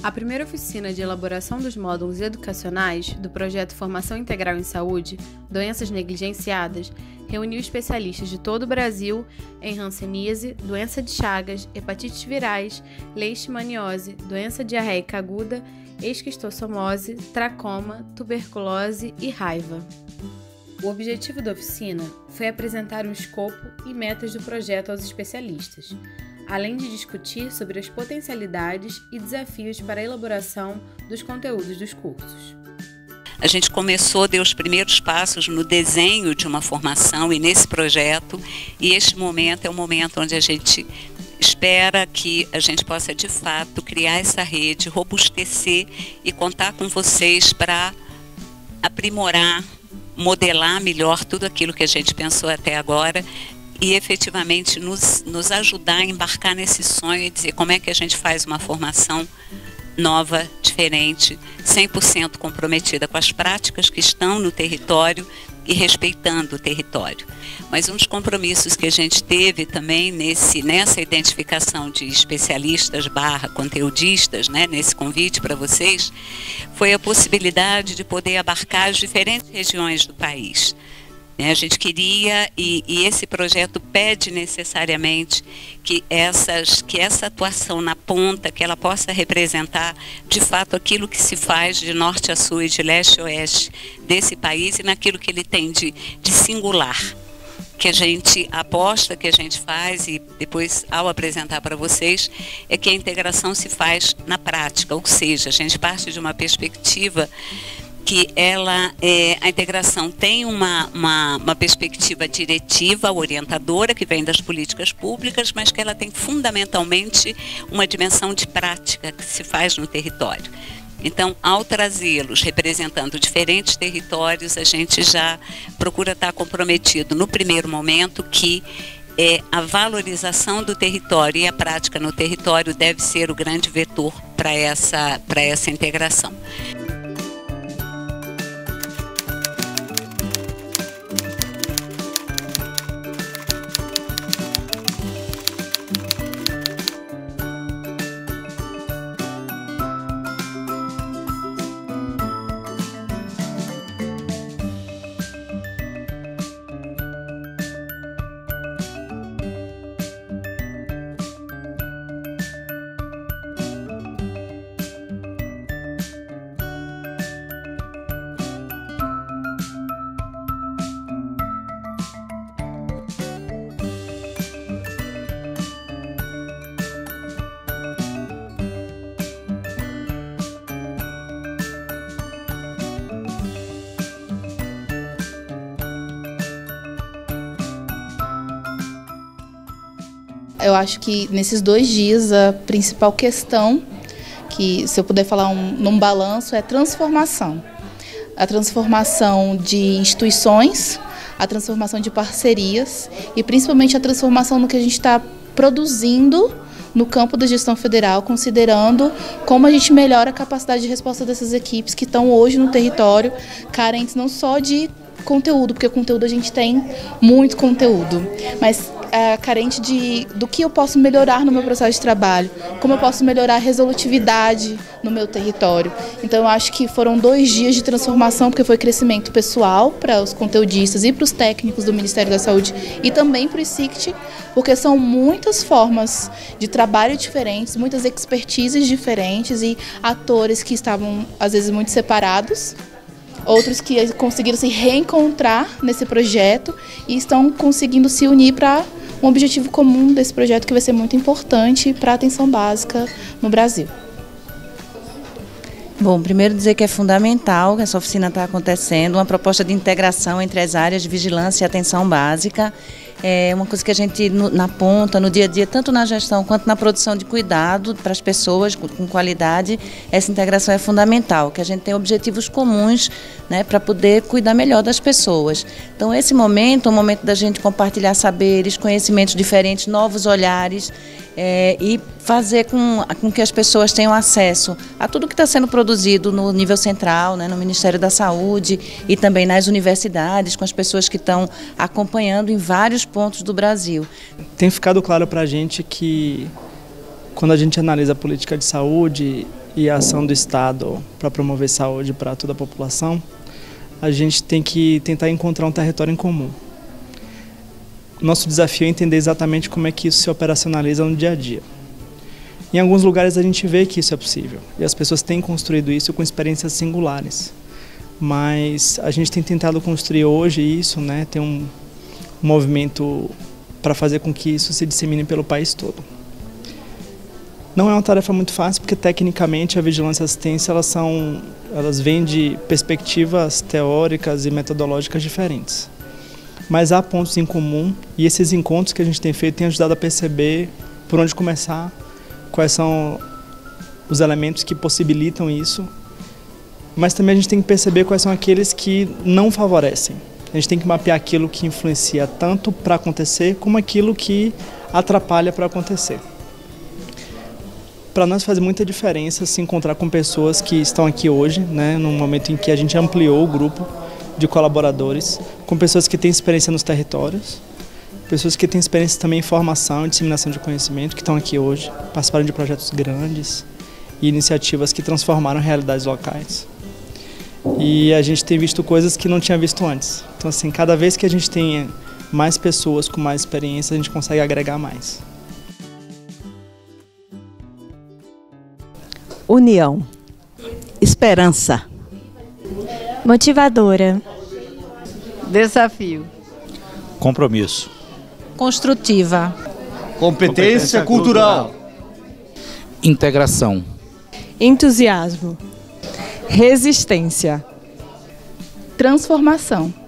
A primeira oficina de elaboração dos módulos educacionais do projeto Formação Integral em Saúde, Doenças Negligenciadas, reuniu especialistas de todo o Brasil em hanseníase, doença de chagas, hepatites virais, leishmaniose, doença diarreica aguda, esquistossomose, tracoma, tuberculose e raiva. O objetivo da oficina foi apresentar o escopo e metas do projeto aos especialistas, além de discutir sobre as potencialidades e desafios para a elaboração dos conteúdos dos cursos. A gente começou, deu os primeiros passos no desenho de uma formação e nesse projeto, e este momento é um momento onde a gente espera que a gente possa, de fato, criar essa rede, robustecer e contar com vocês para aprimorar, modelar melhor tudo aquilo que a gente pensou até agora, e efetivamente nos ajudar a embarcar nesse sonho e dizer como é que a gente faz uma formação nova, diferente, 100% comprometida com as práticas que estão no território e respeitando o território. Mas um dos compromissos que a gente teve também nessa identificação de especialistas / conteudistas, né, nesse convite para vocês, foi a possibilidade de poder abarcar as diferentes regiões do país. A gente queria, e esse projeto pede necessariamente que essa atuação na ponta, que ela possa representar de fato aquilo que se faz de norte a sul e de leste a oeste desse país e naquilo que ele tem de singular, que a gente aposta, que a gente faz e depois ao apresentar para vocês, é que a integração se faz na prática, ou seja, a gente parte de uma perspectiva que a integração tem uma perspectiva diretiva, orientadora, que vem das políticas públicas, mas que ela tem fundamentalmente uma dimensão de prática que se faz no território. Então, ao trazê-los representando diferentes territórios, a gente já procura estar comprometido no primeiro momento que a valorização do território e a prática no território deve ser o grande vetor para essa integração. Eu acho que nesses 2 dias a principal questão, que se eu puder falar num balanço, é transformação. A transformação de instituições, a transformação de parcerias e principalmente a transformação no que a gente está produzindo no campo da gestão federal, considerando como a gente melhora a capacidade de resposta dessas equipes que estão hoje no território, carentes não só de conteúdo, porque o conteúdo a gente tem muito conteúdo, mas carente do que eu posso melhorar no meu processo de trabalho, como eu posso melhorar a resolutividade no meu território. Então eu acho que foram 2 dias de transformação, porque foi crescimento pessoal para os conteudistas e para os técnicos do Ministério da Saúde e também para o ICICT, porque são muitas formas de trabalho diferentes, muitas expertises diferentes e atores que estavam às vezes muito separados. Outros que conseguiram se reencontrar nesse projeto e estão conseguindo se unir para um objetivo comum desse projeto que vai ser muito importante para a atenção básica no Brasil. Bom, primeiro dizer que é fundamental que essa oficina está acontecendo, uma proposta de integração entre as áreas de vigilância e atenção básica. É uma coisa que a gente, na ponta, no dia a dia, tanto na gestão quanto na produção de cuidado para as pessoas com qualidade, essa integração é fundamental, que a gente tem objetivos comuns, né, para poder cuidar melhor das pessoas. Então esse momento é um momento da gente compartilhar saberes, conhecimentos diferentes, novos olhares e fazer com que as pessoas tenham acesso a tudo que está sendo produzido no nível central, né, no Ministério da Saúde e também nas universidades, com as pessoas que estão acompanhando em vários pontos do Brasil. Tem ficado claro para a gente que quando a gente analisa a política de saúde e a ação do Estado para promover saúde para toda a população, a gente tem que tentar encontrar um território em comum. Nosso desafio é entender exatamente como é que isso se operacionaliza no dia a dia. Em alguns lugares a gente vê que isso é possível, e as pessoas têm construído isso com experiências singulares. Mas a gente tem tentado construir hoje isso, né? Tem um movimento para fazer com que isso se dissemine pelo país todo. Não é uma tarefa muito fácil, porque tecnicamente a vigilância e a assistência elas vêm de perspectivas teóricas e metodológicas diferentes. Mas há pontos em comum, e esses encontros que a gente tem feito têm ajudado a perceber por onde começar, quais são os elementos que possibilitam isso, mas também a gente tem que perceber quais são aqueles que não favorecem. A gente tem que mapear aquilo que influencia tanto para acontecer, como aquilo que atrapalha para acontecer. Para nós faz muita diferença se encontrar com pessoas que estão aqui hoje, né, num momento em que a gente ampliou o grupo de colaboradores, com pessoas que têm experiência nos territórios, pessoas que têm experiência também em formação e disseminação de conhecimento, que estão aqui hoje, participaram de projetos grandes e iniciativas que transformaram realidades locais. E a gente tem visto coisas que não tinha visto antes. Então, assim, cada vez que a gente tem mais pessoas com mais experiência, a gente consegue agregar mais. União. Esperança. Motivadora. Desafio. Compromisso. Construtiva. Competência cultural. Integração. Entusiasmo. Resistência. Transformação.